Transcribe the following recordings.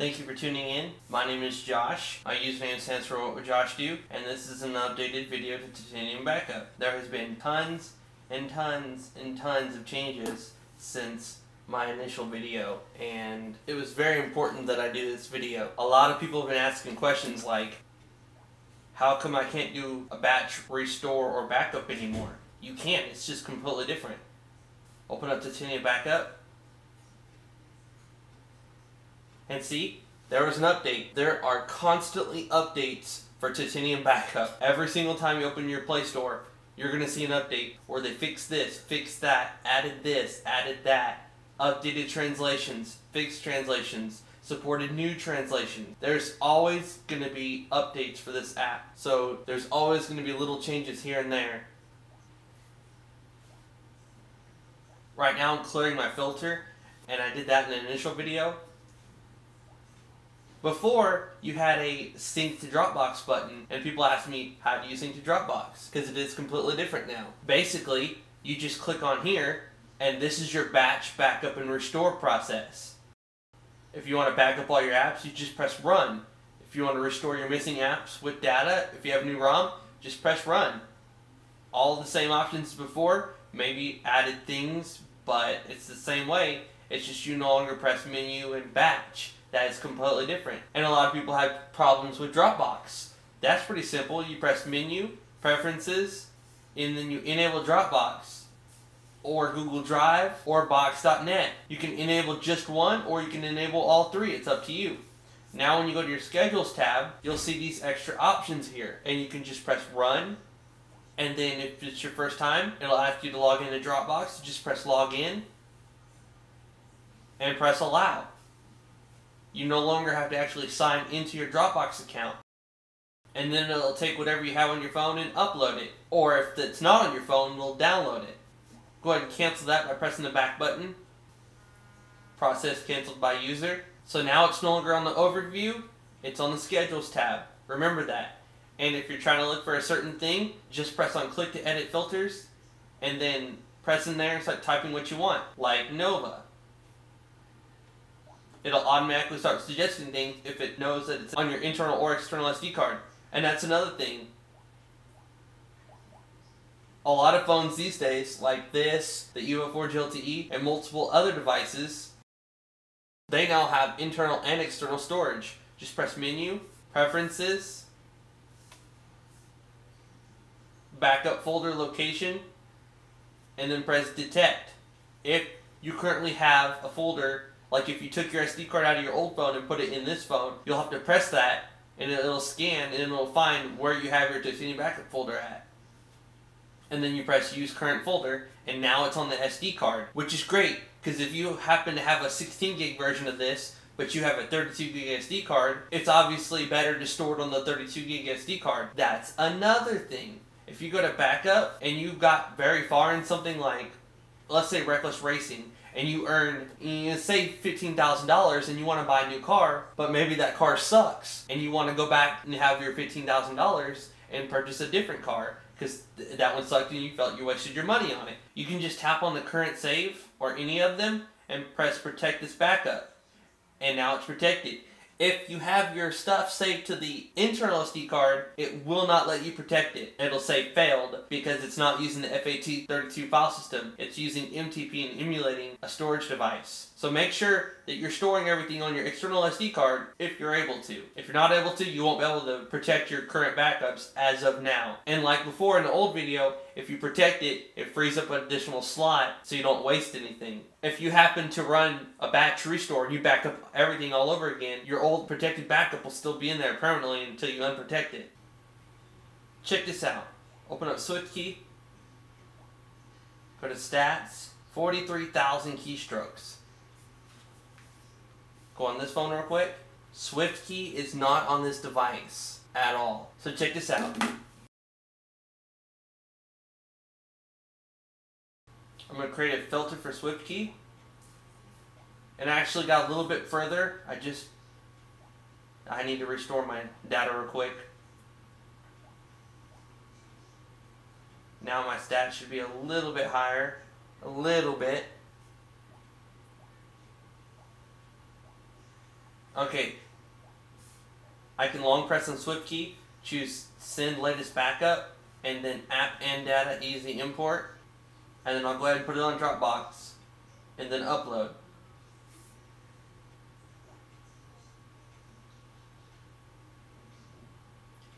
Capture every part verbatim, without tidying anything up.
Thank you for tuning in. My name is Josh. My username stands for What Would Josh Do, and this is an updated video to Titanium Backup. There has been tons and tons and tons of changes since my initial video, and it was very important that I do this video. A lot of people have been asking questions like, how come I can't do a batch restore or backup anymore? You can't, it's just completely different. Open up Titanium Backup. And see, there was an update. There are constantly updates for Titanium Backup. Every single time you open your Play Store, you're gonna see an update where they fixed this, fixed that, added this, added that, updated translations, fixed translations, supported new translations. There's always gonna be updates for this app. So there's always gonna be little changes here and there. Right now I'm clearing my filter, and I did that in the initial video. Before, you had a sync to Dropbox button, and people asked me, how do you sync to Dropbox? Because it is completely different now. Basically, you just click on here, and this is your batch, backup, and restore process. If you want to back up all your apps, you just press run. If you want to restore your missing apps with data, if you have a new ROM, just press run. All the same options as before, maybe added things, but it's the same way. It's just you no longer press menu and batch. That is completely different. And a lot of people have problems with Dropbox. That's pretty simple. You press menu, preferences, and then you enable Dropbox or Google Drive or Box dot net. You can enable just one or you can enable all three. It's up to you. Now when you go to your schedules tab, you'll see these extra options here. And you can just press run. And then if it's your first time, it'll ask you to log into Dropbox. Just press log in and press allow. You no longer have to actually sign into your Dropbox account. And then it'll take whatever you have on your phone and upload it. Or if it's not on your phone, we'll download it. Go ahead and cancel that by pressing the back button. Process canceled by user. So now it's no longer on the overview, it's on the schedules tab. Remember that. And if you're trying to look for a certain thing, just press on click to edit filters. And then press in there and start typing what you want. Like Nova. It'll automatically start suggesting things if it knows that it's on your internal or external S D card. And that's another thing. A lot of phones these days, like this, the Evo four G L T E, and multiple other devices, they now have internal and external storage. Just press menu, preferences, backup folder location, and then press detect. If you currently have a folder, like if you took your S D card out of your old phone and put it in this phone, you'll have to press that and it'll scan and it'll find where you have your Titanium Backup folder at. And then you press use current folder and now it's on the S D card, which is great because if you happen to have a sixteen gig version of this, but you have a thirty-two gig S D card, it's obviously better to store it on the thirty-two gig S D card. That's another thing. If you go to backup and you got very far in something like, let's say Reckless Racing, and you earn, say, fifteen thousand dollars and you want to buy a new car, but maybe that car sucks and you want to go back and have your fifteen thousand dollars and purchase a different car because th that one sucked and you felt you wasted your money on it. You can just tap on the current save or any of them and press protect this backup. And now it's protected. If you have your stuff saved to the internal S D card, it will not let you protect it. It'll say failed because it's not using the F A T thirty-two file system. It's using M T P and emulating a storage device. So make sure that you're storing everything on your external S D card if you're able to. If you're not able to, you won't be able to protect your current backups as of now. And like before in the old video, if you protect it, it frees up an additional slot so you don't waste anything. If you happen to run a batch restore and you back up everything all over again, your old protected backup will still be in there permanently until you unprotect it. Check this out. Open up SwiftKey. Go to stats. forty-three thousand keystrokes. Go on this phone real quick. SwiftKey is not on this device at all. So check this out. I'm going to create a filter for SwiftKey. And I actually got a little bit further. I just, I need to restore my data real quick. Now my stats should be a little bit higher. A little bit. Okay. I can long press on Swift key, choose send latest backup, and then app and data easy import. And then I'll go ahead and put it on Dropbox. And then upload.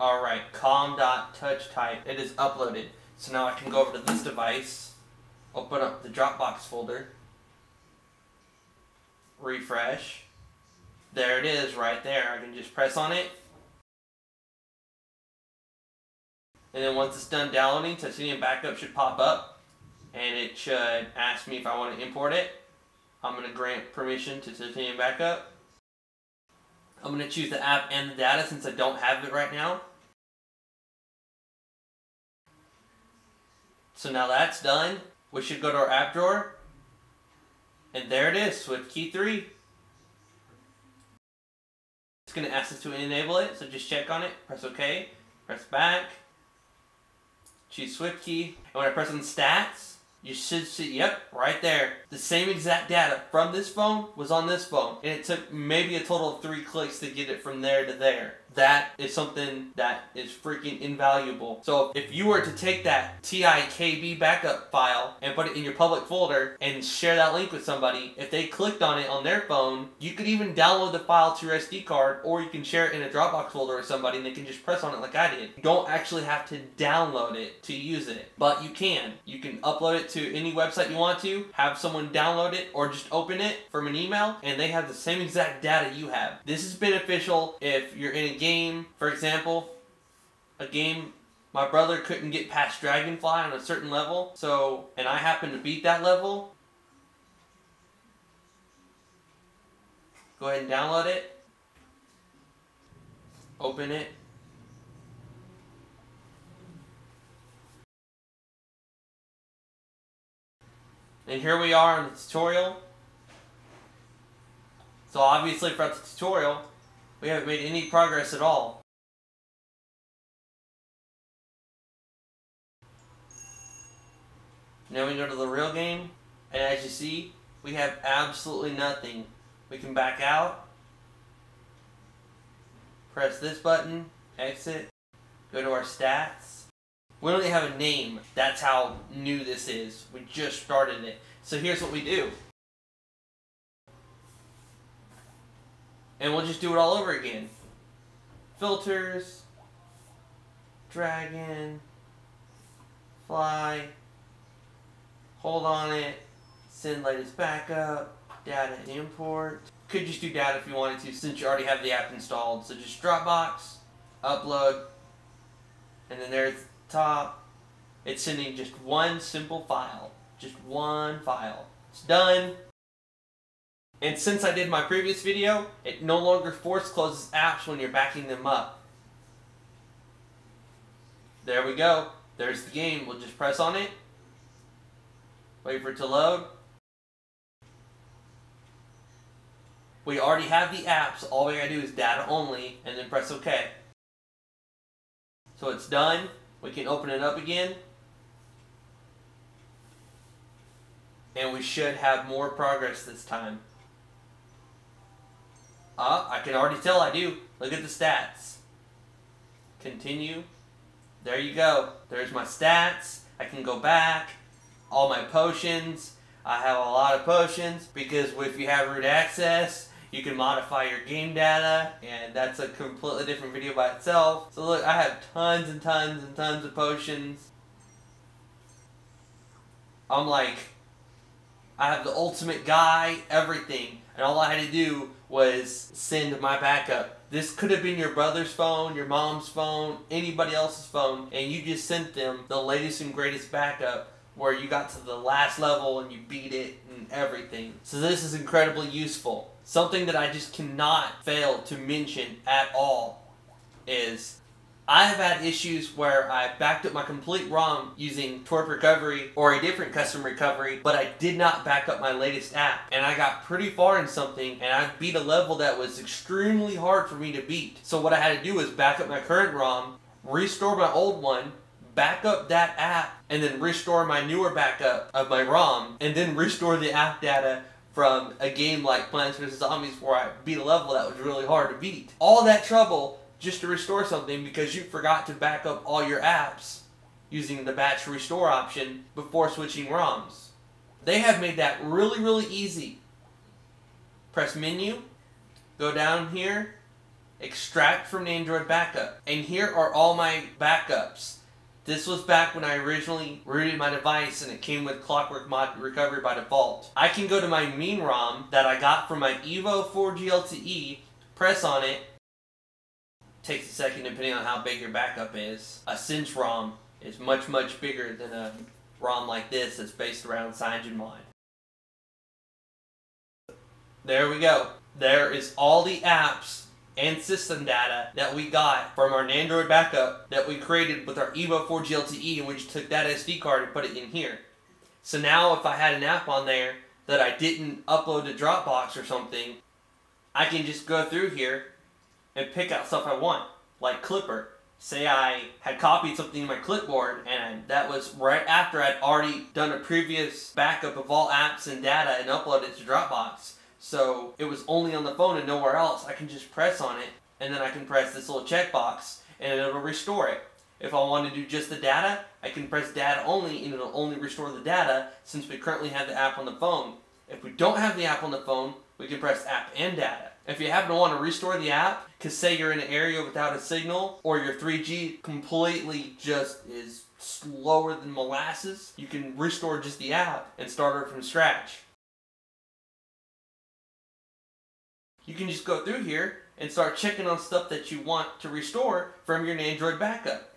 Alright, com.touch type. It is uploaded. So now I can go over to this device, open up the Dropbox folder, refresh. There it is right there. I can just press on it. And then once it's done downloading, Titanium Backup should pop up. And it should ask me if I want to import it. I'm going to grant permission to Titanium Backup. I'm going to choose the app and the data since I don't have it right now. So now that's done. We should go to our app drawer. And there it is, SwiftKey three. It's going to ask us to enable it, so just check on it. Press OK. Press back. Choose SwiftKey. And when I press on stats, you should see, yep, right there. The same exact data from this phone was on this phone. And it took maybe a total of three clicks to get it from there to there. That is something that is freaking invaluable. So if you were to take that T I K B backup file and put it in your public folder and share that link with somebody, if they clicked on it on their phone, you could even download the file to your S D card, or you can share it in a Dropbox folder with somebody and they can just press on it like I did. You don't actually have to download it to use it, but you can. You can upload it to any website you want to, have someone download it, or just open it from an email, and they have the same exact data you have. This is beneficial if you're in a game, for example, a game my brother couldn't get past Dragonfly on a certain level, so, and I happened to beat that level. Go ahead and download it. Open it. And here we are in the tutorial. So obviously throughout the tutorial, we haven't made any progress at all. Now we go to the real game, and as you see, we have absolutely nothing. We can back out, press this button, exit, go to our stats. We don't even have a name. That's how new this is. We just started it. So here's what we do. And we'll just do it all over again. Filters, dragon, fly, hold on it, send latest backup, data import. Could just do data if you wanted to since you already have the app installed. So just Dropbox, upload, and then there at the top, it's sending just one simple file. Just one file. It's done. And since I did my previous video, it no longer force closes apps when you're backing them up. There we go. There's the game. We'll just press on it. Wait for it to load. We already have the apps. All we gotta do is data only and then press OK. So it's done. We can open it up again. And we should have more progress this time. Uh, I can already tell I do. Look at the stats. Continue. There you go. There's my stats. I can go back. All my potions. I have a lot of potions because if you have root access, you can modify your game data, and that's a completely different video by itself. So look, I have tons and tons and tons of potions. I'm like, I have the ultimate guy, everything. And all I had to do was send my backup. This could have been your brother's phone, your mom's phone, anybody else's phone, and you just sent them the latest and greatest backup where you got to the last level and you beat it and everything. So this is incredibly useful. Something that I just cannot fail to mention at all is I have had issues where I backed up my complete ROM using T W R P recovery or a different custom recovery, but I did not back up my latest app. And I got pretty far in something, and I beat a level that was extremely hard for me to beat. So what I had to do was back up my current ROM, restore my old one, back up that app, and then restore my newer backup of my ROM, and then restore the app data from a game like Plants versus. Zombies where I beat a level that was really hard to beat. All that trouble just to restore something because you forgot to back up all your apps using the batch restore option before switching ROMs. They have made that really, really easy. Press menu, go down here, extract from the Android backup. And here are all my backups. This was back when I originally rooted my device and it came with Clockwork Mod Recovery by default. I can go to my main ROM that I got from my Evo four G L T E, press on it, takes a second depending on how big your backup is. A Cinch ROM is much, much bigger than a ROM like this that's based around CyanogenMod. There we go. There is all the apps and system data that we got from our Android backup that we created with our Evo four G L T E, and we just took that S D card and put it in here. So now if I had an app on there that I didn't upload to Dropbox or something, I can just go through here and pick out stuff I want, like Clipper. Say I had copied something in my clipboard and that was right after I'd already done a previous backup of all apps and data and uploaded it to Dropbox. So it was only on the phone and nowhere else. I can just press on it and then I can press this little checkbox and it'll restore it. If I want to do just the data, I can press data only and it'll only restore the data since we currently have the app on the phone. If we don't have the app on the phone, we can press app and data. If you happen to want to restore the app, because say you're in an area without a signal or your three G completely just is slower than molasses, you can restore just the app and start it from scratch. You can just go through here and start checking on stuff that you want to restore from your Android backup.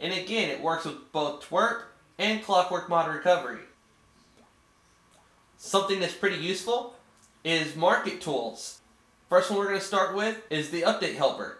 And again, it works with both T W R P and Clockwork Mod Recovery. Something that's pretty useful is Market Tools. First one we're going to start with is the update helper.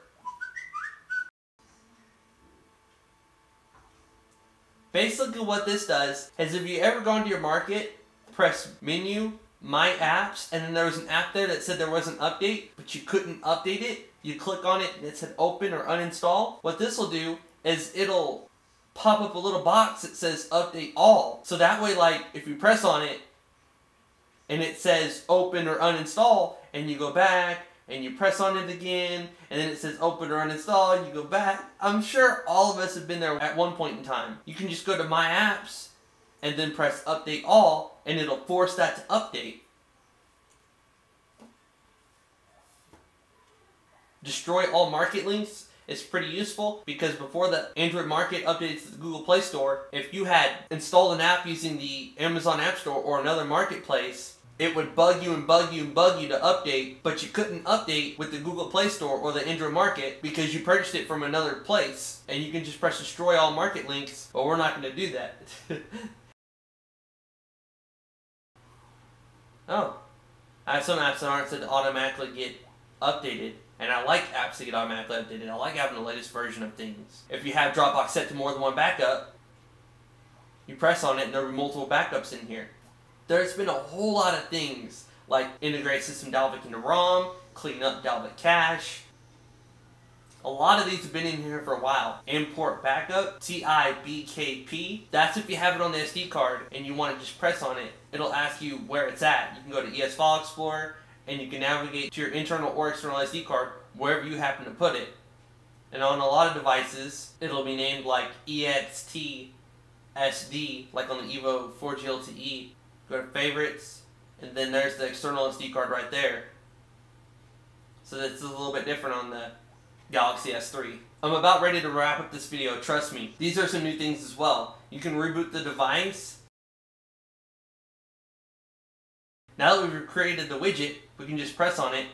Basically what this does is if you ever go into your market, press menu, my apps, and then there was an app there that said there was an update, but you couldn't update it. You click on it and it said open or uninstall. What this will do is it'll pop up a little box that says update all. So that way, like, if you press on it and it says open or uninstall, and you go back and you press on it again, and then it says open or uninstall, and you go back. I'm sure all of us have been there at one point in time. You can just go to my apps and then press update all, and it'll force that to update. Destroy all market links is pretty useful because before the Android Market updates to the Google Play Store, if you had installed an app using the Amazon App Store or another marketplace, it would bug you and bug you and bug you to update, but you couldn't update with the Google Play Store or the Android Market because you purchased it from another place, and you can just press destroy all market links, but we're not going to do that. Oh, I have some apps that aren't said to automatically get updated, and I like apps that get automatically updated. I like having the latest version of things. If you have Dropbox set to more than one backup, you press on it and there will be multiple backups in here. There's been a whole lot of things, like integrate system Dalvik into ROM, clean up Dalvik cache. A lot of these have been in here for a while. Import backup, T I B K P. That's if you have it on the S D card and you want to just press on it. It'll ask you where it's at. You can go to E S File Explorer and you can navigate to your internal or external S D card wherever you happen to put it. And on a lot of devices, it'll be named like E X T S D, like on the Evo four G L T E. Go to favorites, and then there's the external S D card right there. So that's a little bit different on the Galaxy S three. I'm about ready to wrap up this video, trust me. These are some new things as well. You can reboot the device. Now that we've created the widget, we can just press on it,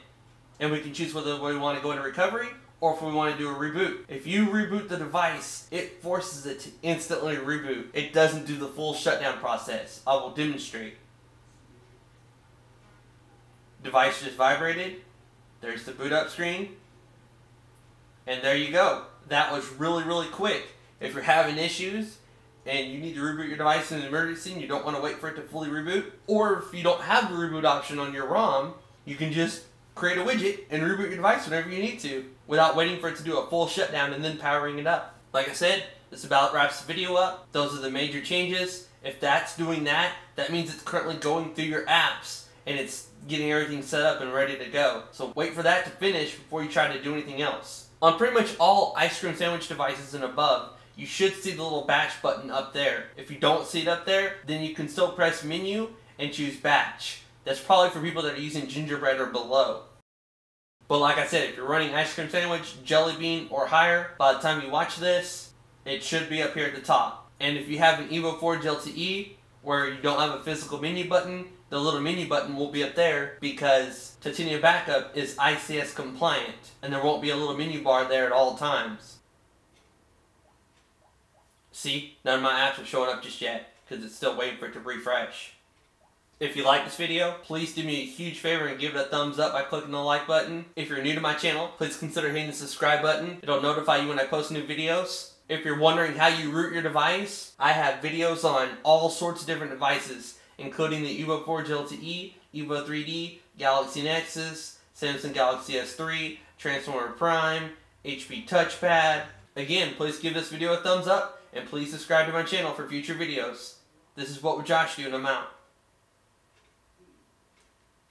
and we can choose whether we want to go into recovery or if we want to do a reboot. If you reboot the device, it forces it to instantly reboot. It doesn't do the full shutdown process. I will demonstrate. Device just vibrated. There's the boot up screen. And there you go. That was really, really quick. If you're having issues and you need to reboot your device in an emergency and you don't want to wait for it to fully reboot, or if you don't have the reboot option on your ROM, you can just create a widget and reboot your device whenever you need to without waiting for it to do a full shutdown and then powering it up. Like I said, this about wraps the video up. Those are the major changes. If that's doing that, that means it's currently going through your apps and it's getting everything set up and ready to go. So wait for that to finish before you try to do anything else. On pretty much all Ice Cream Sandwich devices and above, you should see the little batch button up there. If you don't see it up there, then you can still press menu and choose batch. That's probably for people that are using Gingerbread or below. But like I said, if you're running Ice Cream Sandwich, Jelly Bean, or higher, by the time you watch this, it should be up here at the top. And if you have an Evo four G L T E, where you don't have a physical menu button, the little menu button will be up there because Titanium Backup is I C S compliant, and there won't be a little menu bar there at all times. See, none of my apps are showing up just yet because it's still waiting for it to refresh. If you like this video, please do me a huge favor and give it a thumbs up by clicking the like button. If you're new to my channel, please consider hitting the subscribe button. It'll notify you when I post new videos. If you're wondering how you root your device, I have videos on all sorts of different devices, including the Evo four G L T E, Evo three D, Galaxy Nexus, Samsung Galaxy S three, Transformer Prime, H P Touchpad. Again, please give this video a thumbs up, and please subscribe to my channel for future videos. This is What Would Josh Do, and I'm out.